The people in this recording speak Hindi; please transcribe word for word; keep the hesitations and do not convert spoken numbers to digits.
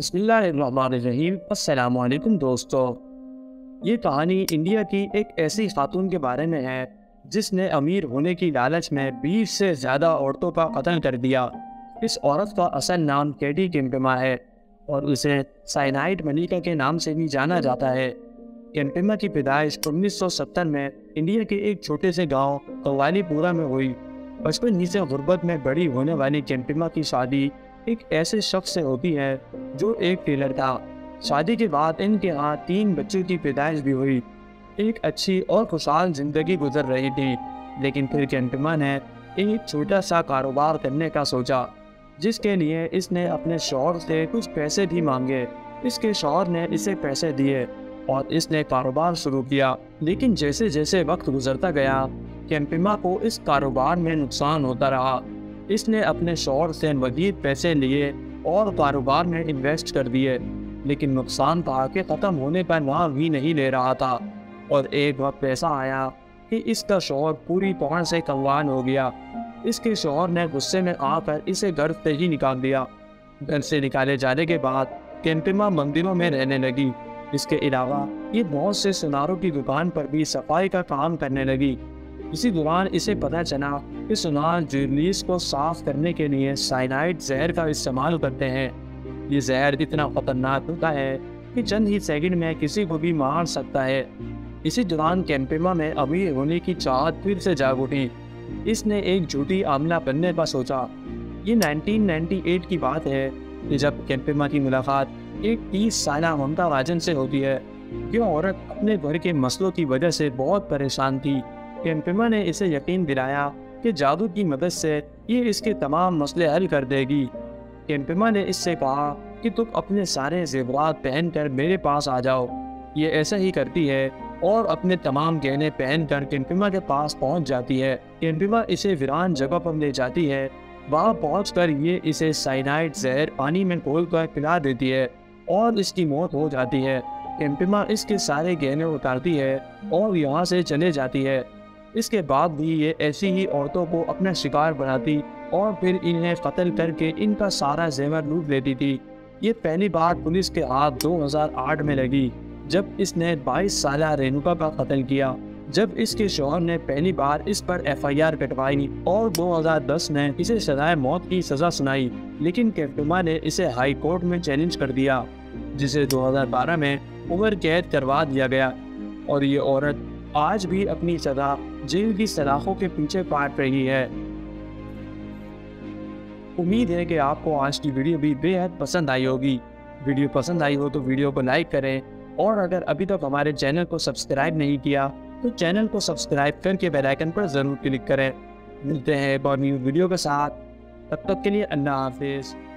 बिस्मिल्लाहिर्रहमानिर्रहीम। अस्सलाम वालेकुम दोस्तों, ये कहानी इंडिया की एक ऐसी खातून के बारे में है जिसने अमीर होने की लालच में बीस से ज़्यादा औरतों का कत्ल कर दिया। इस औरत का असल नाम के डी केम्पेमा है और उसे साइनाइड मलिका के नाम से भी जाना जाता है। केम्पेमा की पैदाइश उन्नीस सौ सत्तर में इंडिया के एक छोटे से गाँव कवालीपुरा में हुई। बचपन ही से गुर्बत में बड़ी होने वाली केम्पेमा की शादी एक ऐसे शख्स से होती है जो एक टेलर था। शादी के बाद इनके यहाँ तीन बच्चों की पैदाइश भी हुई। एक अच्छी और खुशहाल जिंदगी गुजर रही थी, लेकिन फिर केम्पेमा ने एक छोटा सा कारोबार करने का सोचा, जिसके लिए इसने अपने शौहर से कुछ पैसे भी मांगे। इसके शौहर ने इसे पैसे दिए और इसने कारोबार शुरू किया, लेकिन जैसे जैसे वक्त गुजरता गया केम्पेमा को इस कारोबार में नुकसान होता रहा। इसने अपने शौहर से मजीद पैसे लिए और कारोबार में इन्वेस्ट कर दिए, लेकिन नुकसान पा के ख़त्म होने पर वहाँ भी नहीं ले रहा था। और एक वक्त ऐसा आया कि इसका शौहर पूरी तरह से कंगाल हो गया। इसके शौहर ने गुस्से में आकर इसे घर से ही निकाल दिया। घर से निकाले जाने के बाद केम्पेमा मंदिरों में रहने लगी। इसके अलावा ये बहुत से सुनारों की दुकान पर भी सफाई का काम करने लगी। इसी दौरान इसे पता चला कि सुनार जर्नीस को साफ करने के लिए साइनाइड जहर का इस्तेमाल करते हैं। ये जहर इतना खतरनाक होता है कि चंद ही सेकंड में किसी को भी मार सकता है। इसी दौरान केम्पेमा में अमीर होने की चाहत फिर से जाग उठी। इसने एक झूठी आमला बनने का सोचा। ये नाइनटीन नाइंटी एट की बात है कि जब केम्पेमा की मुलाकात एक तीस साल ममता राजन से होती है। यह औरत अपने घर के मसलों की वजह से बहुत परेशान थी। केम्पेमा ने इसे यकीन दिलाया कि जादू की मदद से ये इसके तमाम मसले हल कर देगी। केम्पेमा ने इससे कहा कि तुम अपने सारे जेवरात पहनकर मेरे पास आ जाओ। ये ऐसा ही करती है और अपने तमाम गहने पहनकर केम्पेमा के पास पहुंच जाती है। केम्पेमा इसे वीरान जगह पर ले जाती है। वहाँ पहुंचकर ये इसे साइनाइड जहर पानी में घोलकर पिला देती है और इसकी मौत हो जाती है। केम्पेमा इसके सारे गहने उतारती है और यहाँ से चले जाती है। इसके बाद भी ये ऐसी ही औरतों को अपना शिकार बनाती और फिर इन्हें कत्ल करके इनका सारा जेवर लूट लेती थी। ये पहली बार पुलिस के हाथ दो हज़ार आठ में लगी, जब इसने बाईस साल रेणुका का कत्ल किया। जब इसके शौहर ने पहली बार इस पर एफ आई आर कटवाई और दो हज़ार दस में इसे सजाए मौत की सज़ा सुनाई, लेकिन केम्पेमा ने इसे हाई कोर्ट में चैलेंज कर दिया, जिसे दो हज़ार बारह में उम्र कैद करवा दिया गया। और ये औरत आज भी अपनी सदा जेल की सलाखों के पीछे काट रही है। उम्मीद है कि आपको आज की वीडियो भी बेहद पसंद आई होगी। वीडियो पसंद आई हो तो वीडियो को लाइक करें, और अगर अभी तक हमारे चैनल को सब्सक्राइब नहीं किया तो चैनल को सब्सक्राइब करके बेल आइकन पर ज़रूर क्लिक करें। मिलते हैं एक और न्यू वीडियो के साथ, तब तक के लिए अल्लाह हाफिज़।